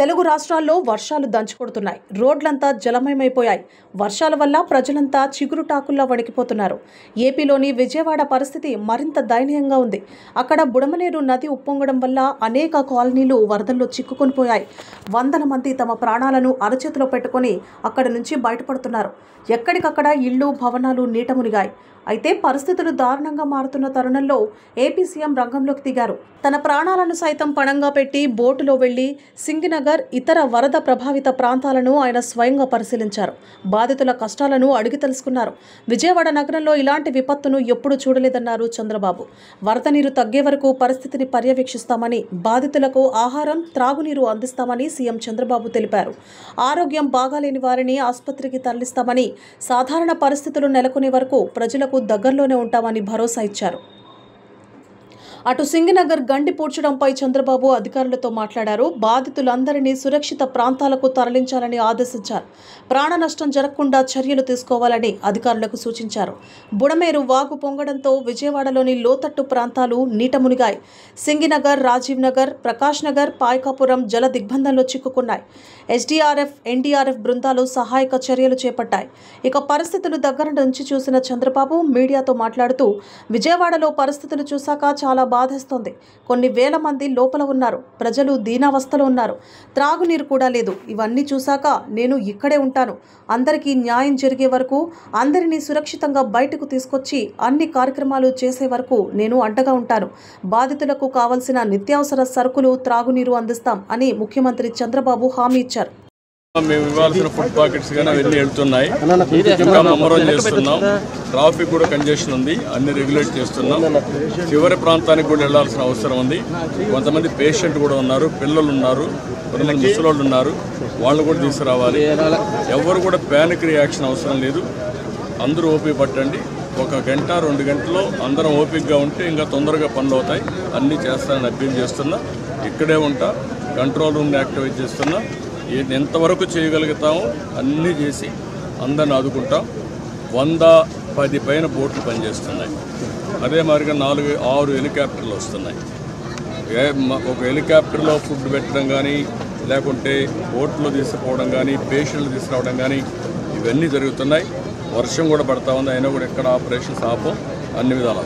తెలుగు రాష్ట్రాల్లో వర్షాలు దంచుకొడుతున్నాయి. రోడ్లంతా జలమయమైపోయాయి. వర్షాల వల్ల ప్రజలంతా చిగురుటాకుల్లా వణికిపోతున్నారు. ఏపీలోని విజయవాడ పరిస్థితి మరింత దయనీయంగా ఉంది. అక్కడ బుడమనేరు నది ఉప్పొంగడం వల్ల అనేక కాలనీలు వరదల్లో చిక్కుకొని పోయాయి. వందల మంది తమ ప్రాణాలను అరచేతిలో పెట్టుకొని అక్కడి నుంచి బయటపడుతున్నారు. ఎక్కడికక్కడ ఇళ్లు, భవనాలు నీట మునిగాయి. అయితే పరిస్థితులు దారుణంగా మారుతున్న తరుణంలో ఏపీ సీఎం రంగంలోకి దిగారు. తన ప్రాణాలను సైతం పణంగా పెట్టి బోటులో వెళ్లి సింగినగర్, ఇతర వరద ప్రభావిత ప్రాంతాలను ఆయన స్వయంగా పరిశీలించారు. బాధితుల కష్టాలను అడిగి తెలుసుకున్నారు. విజయవాడ నగరంలో ఇలాంటి విపత్తును ఎప్పుడూ చూడలేదన్నారు చంద్రబాబు. వరద నీరు తగ్గే వరకు పరిస్థితిని పర్యవేక్షిస్తామని, బాధితులకు ఆహారం, త్రాగునీరు అందిస్తామని సీఎం చంద్రబాబు తెలిపారు. ఆరోగ్యం బాగాలేని వారిని ఆసుపత్రికి తరలిస్తామని, సాధారణ పరిస్థితులు నెలకొనే వరకు ప్రజలకు దగ్గరలోనే ఉంటామని భరోసా ఇచ్చారు. అటు సింగనగర్ గండి పూడ్చడంపై చంద్రబాబు అధికారులతో మాట్లాడారు. బాధితులందరినీ సురక్షిత ప్రాంతాలకు తరలించాలని ఆదేశించారు. ప్రాణ నష్టం జరగకుండా చర్యలు తీసుకోవాలని అధికారులకు సూచించారు. బుడమేరు వాగు పొంగడంతో విజయవాడలోని లోతట్టు ప్రాంతాలు నీట మునిగాయి. సింగినగర్, రాజీవ్ నగర్, ప్రకాష్ నగర్, పాయకాపురం జల దిగ్బంధంలో చిక్కుకున్నాయి. ఎస్డీఆర్ఎఫ్, ఎన్డీఆర్ఎఫ్ బృందాలు సహాయక చర్యలు చేపట్టాయి. ఇక పరిస్థితులు దగ్గర నుంచి చూసిన చంద్రబాబు మీడియాతో మాట్లాడుతూ, విజయవాడలో పరిస్థితులు చూశాక చాలా బాధిస్తుంది. కొన్ని వేల మంది లోపల ఉన్నారు. ప్రజలు దీనావస్థలో ఉన్నారు. త్రాగునీరు కూడా లేదు. ఇవన్నీ చూశాక నేను ఇక్కడే ఉంటాను. అందరికీ న్యాయం జరిగే వరకు, అందరినీ సురక్షితంగా బయటకు తీసుకొచ్చి అన్ని కార్యక్రమాలు చేసే వరకు నేను అండగా ఉంటాను. బాధితులకు కావలసిన నిత్యావసర సరుకులు, త్రాగునీరు అందిస్తాం అని ముఖ్యమంత్రి చంద్రబాబు హామీ ఇచ్చారు. మేము ఇవ్వాల్సిన ఫుడ్ ప్యాకెట్స్ కానీ అవన్నీ వెళ్తున్నాయి. ఇంకా మెమోరైజ్ చేస్తున్నాం. ట్రాఫిక్ కూడా కంజెషన్ ఉంది, అన్ని రెగ్యులేట్ చేస్తున్నాం. చివరి ప్రాంతానికి కూడా వెళ్లాల్సిన అవసరం ఉంది. కొంతమంది పేషెంట్ కూడా ఉన్నారు, పిల్లలు ఉన్నారు, కొంతమంది ముసలోళ్ళు ఉన్నారు. వాళ్ళు కూడా తీసుకురావాలి. ఎవరు కూడా ప్యానిక్ రియాక్షన్ అవసరం లేదు. అందరూ ఓపిక పట్టండి. 1 గంట 2 గంటల్లో అందరం ఓపికగా ఉంటే ఇంకా తొందరగా పనులు అవుతాయి. అన్నీ చేస్తానని అప్పీల్ చేస్తున్నా. ఇక్కడే ఉంటా. కంట్రోల్ రూమ్ని యాక్టివేట్ చేస్తున్నా. ఎంతవరకు చేయగలుగుతామో అన్నీ చేసి అందరిని ఆదుకుంటాం. 110 పైన బోట్లు పనిచేస్తున్నాయి. అదే మాదిరిగా 4-6 హెలికాప్టర్లు వస్తున్నాయి. ఒక హెలికాప్టర్లో ఫుడ్ పెట్టడం కానీ, లేకుంటే బోట్లో తీసుకుపోవడం కానీ, పేషెంట్లు తీసుకురావడం కానీ ఇవన్నీ జరుగుతున్నాయి. వర్షం కూడా పడతా ఉంది. అయినా కూడా ఎక్కడ ఆపరేషన్స్ ఆపం. అన్ని విధాలా